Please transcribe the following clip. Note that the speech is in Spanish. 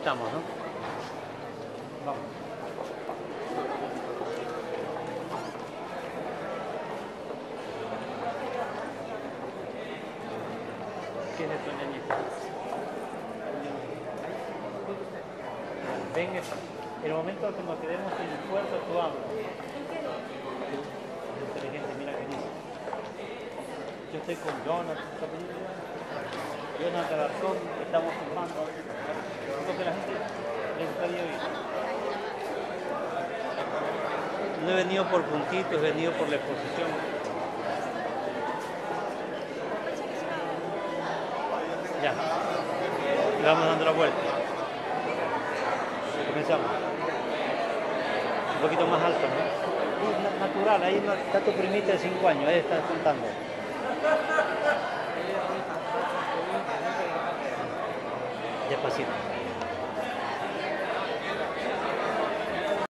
estamos, ¿no? Vamos. ¿Qué es esto, ñañita? Ven, el momento que nos quedemos en el puerto, tú hablas. Inteligente, mira que dice. Yo estoy con Jonathan. Jonathan Garzón, estamos filmando. Porque la gente les está bien. No he venido por puntitos, he venido por la exposición. Ya. Le vamos dando la vuelta. Comenzamos. Un poquito más alto, ¿no? Natural, ahí no, está tu primita de 5 años, ahí estás contando. Despacito.